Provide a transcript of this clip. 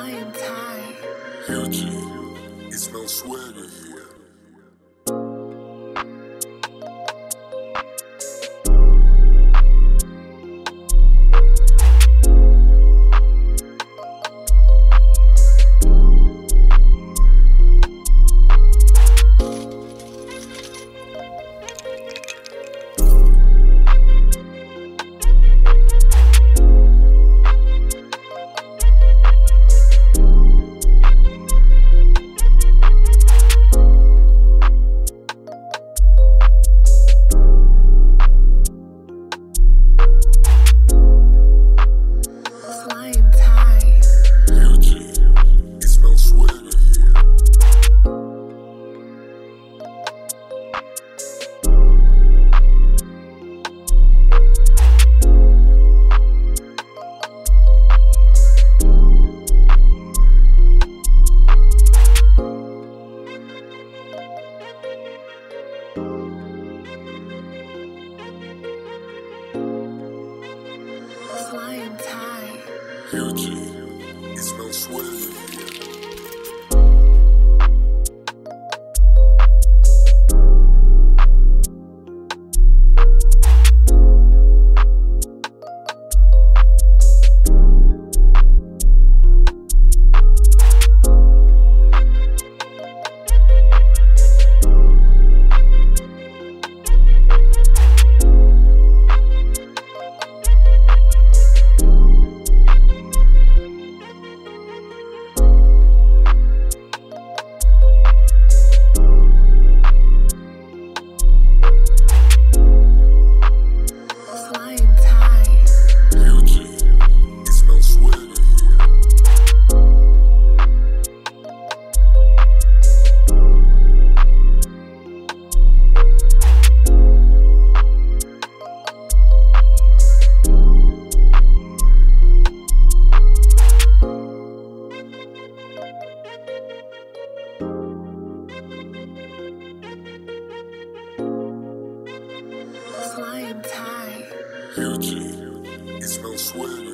I am tired. Gucci, it's no swagger here. Gucci, it's no sweat. Gucci, it's no sweat.